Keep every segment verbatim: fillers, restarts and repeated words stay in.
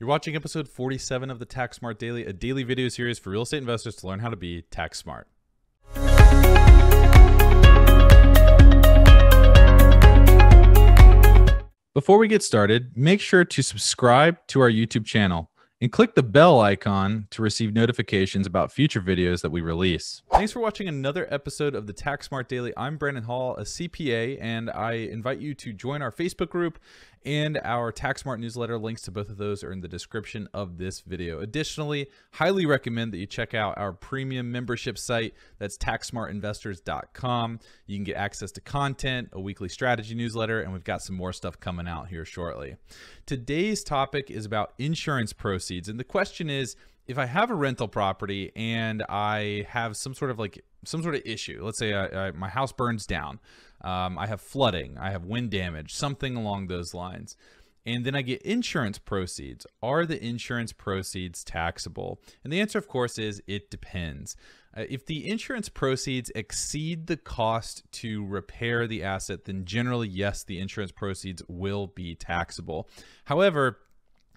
You're watching episode forty-seven of the Tax Smart Daily, a daily video series for real estate investors to learn how to be tax smart. Before we get started, make sure to subscribe to our YouTube channel and click the bell icon to receive notifications about future videos that we release. Thanks for watching another episode of the Tax Smart Daily. I'm Brandon Hall, a C P A, and I invite you to join our Facebook group and our Tax Smart newsletter. Links to both of those are in the description of this video. Additionally, highly recommend that you check out our premium membership site. That's tax smart investors dot com. You can get access to content, a weekly strategy newsletter, and we've got some more stuff coming out here shortly. Today's topic is about insurance proceeds. And the question is, if I have a rental property and I have some sort of like some sort of issue, let's say I, I, my house burns down, um, I have flooding, I have wind damage, something along those lines, and then I get insurance proceeds. Are the insurance proceeds taxable? And the answer, of course, is it depends. Uh, if the insurance proceeds exceed the cost to repair the asset, then generally, yes, the insurance proceeds will be taxable. However,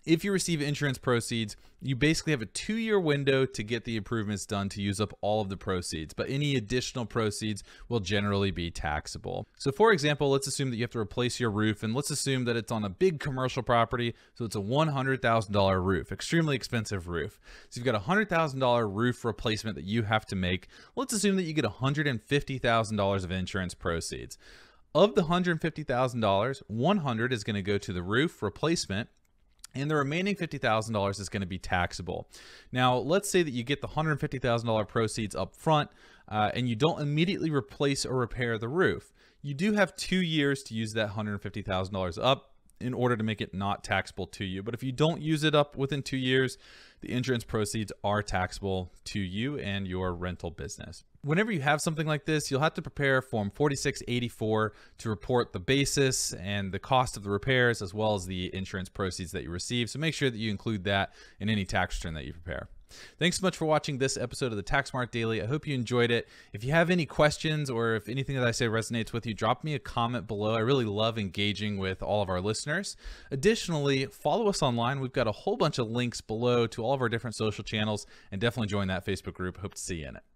if you receive insurance proceeds, you basically have a two-year window to get the improvements done to use up all of the proceeds, but any additional proceeds will generally be taxable. So for example, let's assume that you have to replace your roof, and let's assume that it's on a big commercial property, so it's a one hundred thousand dollar roof, extremely expensive roof. So you've got a one hundred thousand dollar roof replacement that you have to make. Let's assume that you get one hundred fifty thousand dollars of insurance proceeds. Of the one hundred fifty thousand dollars, one hundred is going to go to the roof replacement, and the remaining fifty thousand dollars is going to be taxable. Now, let's say that you get the one hundred fifty thousand dollar proceeds up front uh, and you don't immediately replace or repair the roof. You do have two years to use that one hundred fifty thousand dollars up in order to make it not taxable to you. But if you don't use it up within two years, the insurance proceeds are taxable to you and your rental business. Whenever you have something like this, you'll have to prepare Form forty-six eighty-four to report the basis and the cost of the repairs, as well as the insurance proceeds that you receive. So make sure that you include that in any tax return that you prepare. Thanks so much for watching this episode of the Tax Smart Daily. I hope you enjoyed it. If you have any questions or if anything that I say resonates with you, drop me a comment below. I really love engaging with all of our listeners. Additionally, follow us online. We've got a whole bunch of links below to all of our different social channels, and definitely join that Facebook group. Hope to see you in it.